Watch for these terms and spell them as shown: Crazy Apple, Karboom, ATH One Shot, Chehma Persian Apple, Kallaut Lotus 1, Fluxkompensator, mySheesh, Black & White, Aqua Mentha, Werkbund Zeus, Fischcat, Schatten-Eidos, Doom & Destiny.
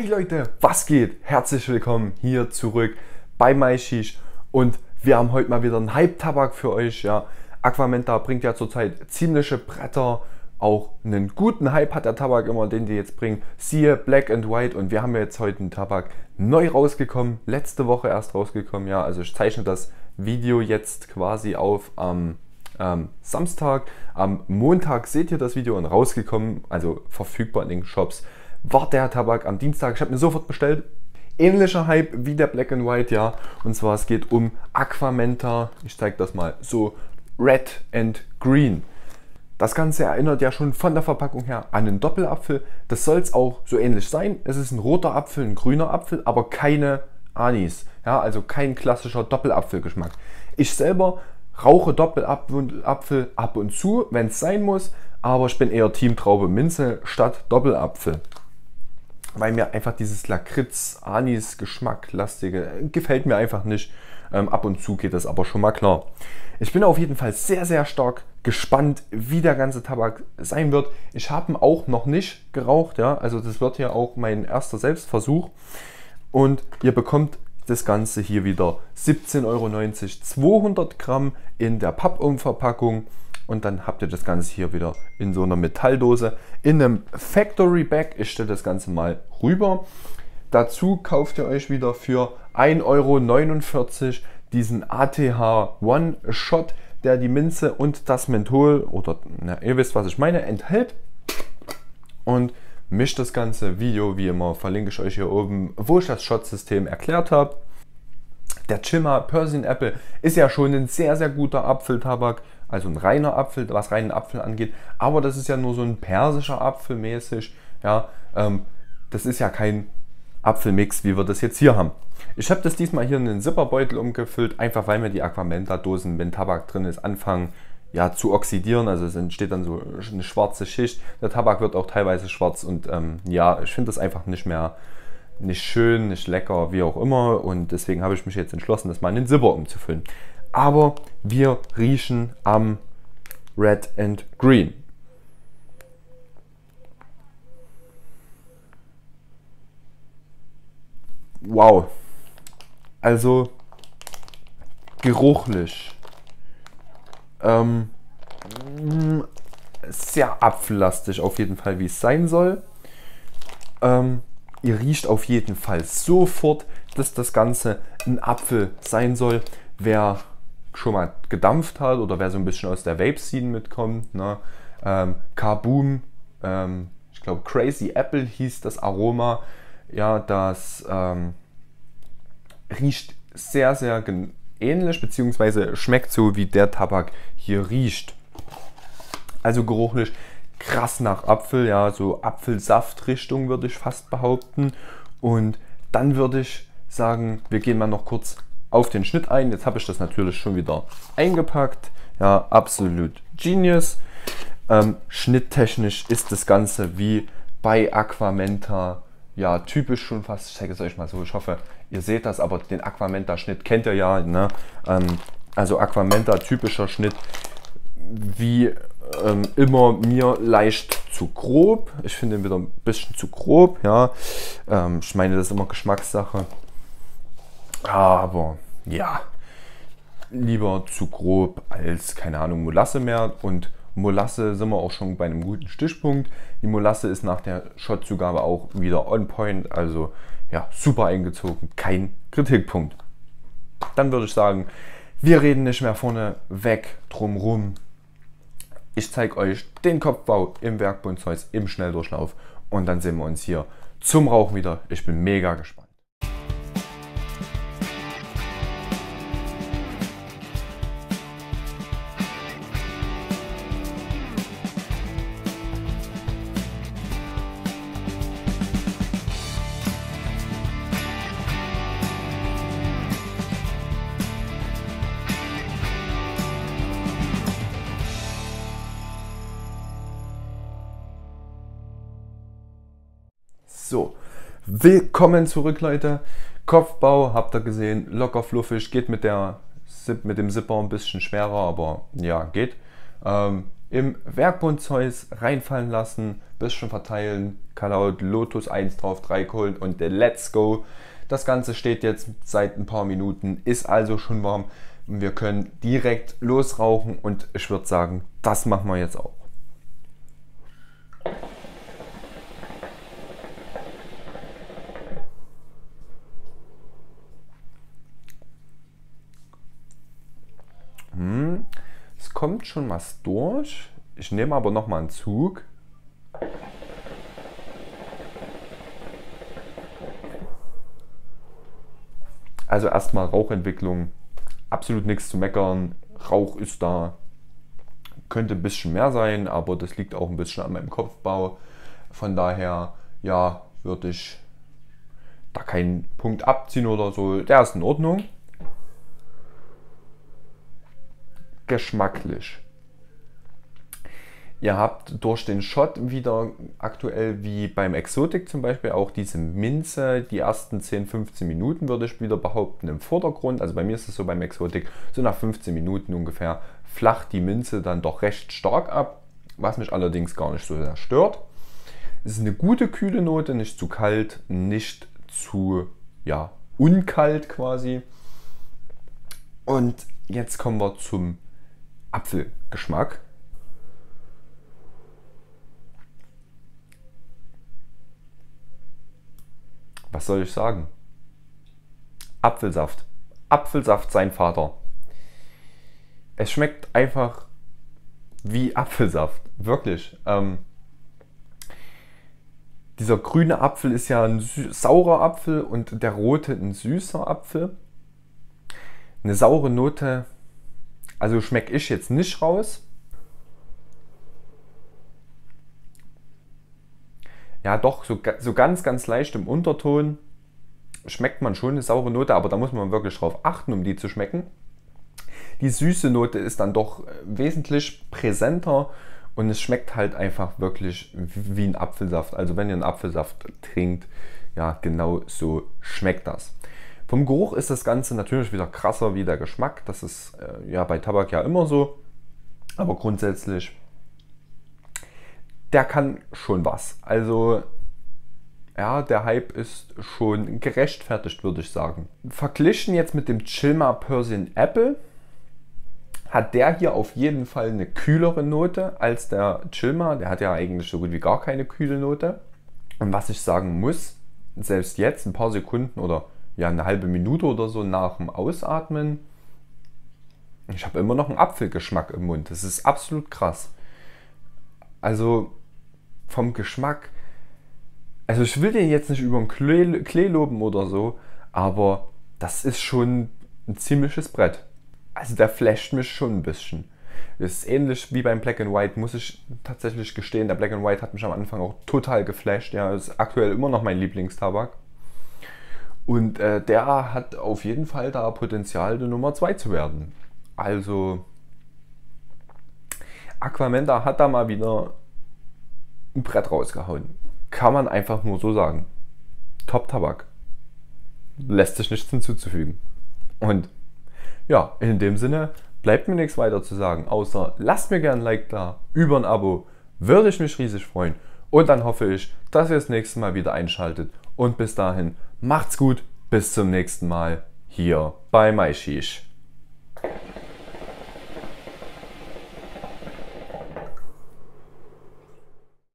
Hey Leute, was geht? Herzlich willkommen hier zurück bei mySheesh und wir haben heute mal wieder einen Hype-Tabak für euch. Ja. Aqua Mentha bringt ja zurzeit ziemliche Bretter, auch einen guten Hype hat der Tabak immer, den die jetzt bringen. Siehe Black and White und wir haben ja jetzt heute einen Tabak neu rausgekommen, letzte Woche erst rausgekommen. Ja, also ich zeichne das Video jetzt quasi auf am Samstag. Am Montag seht ihr das Video und rausgekommen, also verfügbar in den Shops, war der Tabak am Dienstag. Ich habe mir sofort bestellt. Ähnlicher Hype wie der Black and White, ja. Und zwar, es geht um Aqua Mentha. Ich zeige das mal so. Red and Green. Das Ganze erinnert ja schon von der Verpackung her an einen Doppelapfel. Das soll es auch so ähnlich sein. Es ist ein roter Apfel, ein grüner Apfel, aber keine Anis. Ja, also kein klassischer Doppelapfelgeschmack. Ich selber rauche Doppelapfel ab und zu, wenn es sein muss. Aber ich bin eher Team Traube Minze statt Doppelapfel, weil mir einfach dieses Lakritz-Anis-Geschmack-lastige gefällt mir einfach nicht. Ab und zu geht das aber schon mal klar. Ich bin auf jeden Fall sehr, sehr stark gespannt, wie der ganze Tabak sein wird. Ich habe ihn auch noch nicht geraucht, ja, also das wird hier auch mein erster Selbstversuch. Und ihr bekommt das Ganze hier wieder 17,90 Euro, 200 Gramm in der Pappumverpackung. Und dann habt ihr das Ganze hier wieder in so einer Metalldose, in einem Factory Bag. Ich stelle das Ganze mal rüber. Dazu kauft ihr euch wieder für 1,49 Euro diesen ATH One Shot, der die Minze und das Menthol, oder na, ihr wisst, was ich meine, enthält. Und mischt das ganze Video, wie immer, verlinke ich euch hier oben, wo ich das Shot-System erklärt habe. Der Chehma Persian Apple ist ja schon ein sehr, sehr guter Apfeltabak. Also ein reiner Apfel, was reinen Apfel angeht. Aber das ist ja nur so ein persischer Apfel mäßig. Ja, das ist ja kein Apfelmix, wie wir das jetzt hier haben. Ich habe das diesmal hier in den Zipperbeutel umgefüllt, einfach weil mir die Aqua Mentha Dosen, wenn Tabak drin ist, anfangen ja zu oxidieren. Also es entsteht dann so eine schwarze Schicht. Der Tabak wird auch teilweise schwarz und ja, ich finde das einfach nicht schön, nicht lecker, wie auch immer. Und deswegen habe ich mich jetzt entschlossen, das mal in den Zipper umzufüllen. Aber wir riechen am Red and Green. Wow. Also geruchlich. Sehr apfellastig auf jeden Fall, wie es sein soll. Ihr riecht auf jeden Fall sofort, dass das Ganze ein Apfel sein soll. Wer schon mal gedampft hat oder wer so ein bisschen aus der Vape-Scene mitkommt, ne? Karboom, ich glaube Crazy Apple hieß das Aroma, ja, das riecht sehr, sehr ähnlich, beziehungsweise schmeckt so, wie der Tabak hier riecht. Also geruchlich krass nach Apfel, ja, so Apfelsaft-Richtung würde ich fast behaupten. Und dann würde ich sagen, wir gehen mal noch kurz auf den Schnitt ein. Jetzt habe ich das natürlich schon wieder eingepackt. Ja, absolut genius. Schnitttechnisch ist das Ganze wie bei Aqua Mentha, ja, typisch schon fast. Ich zeige es euch mal so. Ich hoffe, ihr seht das, aber den Aqua Mentha Schnitt kennt ihr ja. Ne? Also Aqua Mentha typischer Schnitt, wie immer mir leicht zu grob. Ich finde ihn wieder ein bisschen zu grob. Ja, ich meine, das ist immer Geschmackssache. Aber ja, lieber zu grob als, keine Ahnung, Molasse mehr. Und Molasse sind wir auch schon bei einem guten Stichpunkt. Die Molasse ist nach der Shotzugabe auch wieder on point. Also ja, super eingezogen, kein Kritikpunkt. Dann würde ich sagen, wir reden nicht mehr vorne weg drumrum. Ich zeige euch den Kopfbau im Werkbund Zeus im Schnelldurchlauf. Und dann sehen wir uns hier zum Rauchen wieder. Ich bin mega gespannt. So, willkommen zurück, Leute. Kopfbau, habt ihr gesehen, locker fluffig, geht mit dem Zipper ein bisschen schwerer, aber ja, geht. im Werkbund Zeus reinfallen lassen, bisschen verteilen, Kallaut Lotus 1 drauf, 3 Kohlen und let's go. Das Ganze steht jetzt seit ein paar Minuten, ist also schon warm. Wir können direkt losrauchen und ich würde sagen, das machen wir jetzt auch. Es kommt schon was durch. Ich nehme aber noch mal einen Zug. Also erstmal Rauchentwicklung. Absolut nichts zu meckern. Rauch ist da. Könnte ein bisschen mehr sein, aber das liegt auch ein bisschen an meinem Kopfbau. Von daher, ja, würde ich da keinen Punkt abziehen oder so. Der ist in Ordnung. Geschmacklich. Ihr habt durch den Shot wieder aktuell wie beim Exotik zum Beispiel auch diese Minze, die ersten 10-15 Minuten würde ich wieder behaupten im Vordergrund, also bei mir ist es so beim Exotik, so nach 15 Minuten ungefähr flacht die Minze dann doch recht stark ab, was mich allerdings gar nicht so sehr stört. Es ist eine gute kühle Note, nicht zu kalt, nicht zu, ja, unkalt quasi. Und jetzt kommen wir zum Apfelgeschmack. Was soll ich sagen? Apfelsaft. Apfelsaft, sein Vater. Es schmeckt einfach wie Apfelsaft. Wirklich. Dieser grüne Apfel ist ja ein saurer Apfel und der rote ein süßer Apfel. Eine saure Note, also schmecke ich jetzt nicht raus. Ja, doch, so ganz leicht im Unterton schmeckt man schon eine saure Note, aber da muss man wirklich drauf achten, um die zu schmecken. Die süße Note ist dann doch wesentlich präsenter und es schmeckt halt einfach wirklich wie ein Apfelsaft. Also wenn ihr einen Apfelsaft trinkt, ja, genau so schmeckt das. Vom Geruch ist das Ganze natürlich wieder krasser wie der Geschmack. Das ist ja bei Tabak ja immer so. Aber grundsätzlich, der kann schon was. Also ja, der Hype ist schon gerechtfertigt, würde ich sagen. Verglichen jetzt mit dem Chehma Persian Apple hat der hier auf jeden Fall eine kühlere Note als der Chehma. Der hat ja eigentlich so gut wie gar keine kühle Note. Und was ich sagen muss, selbst jetzt ein paar Sekunden oder ja, eine halbe Minute oder so nach dem Ausatmen, ich habe immer noch einen Apfelgeschmack im Mund. Das ist absolut krass. Also vom Geschmack, also ich will den jetzt nicht über den Klee loben oder so, aber das ist schon ein ziemliches Brett. Also der flasht mich schon ein bisschen. Das ist ähnlich wie beim Black & White, muss ich tatsächlich gestehen. Der Black & White hat mich am Anfang auch total geflasht. Ja, ist aktuell immer noch mein Lieblingstabak. Und der hat auf jeden Fall da Potenzial, die Nummer 2 zu werden. Also Aqua Mentha hat da mal wieder ein Brett rausgehauen. Kann man einfach nur so sagen. Top-Tabak. Lässt sich nichts hinzuzufügen. Und ja, in dem Sinne bleibt mir nichts weiter zu sagen, außer lasst mir gerne ein Like da, über ein Abo, würde ich mich riesig freuen. Und dann hoffe ich, dass ihr das nächste Mal wieder einschaltet. Und bis dahin, macht's gut, bis zum nächsten Mal hier bei mySheesh.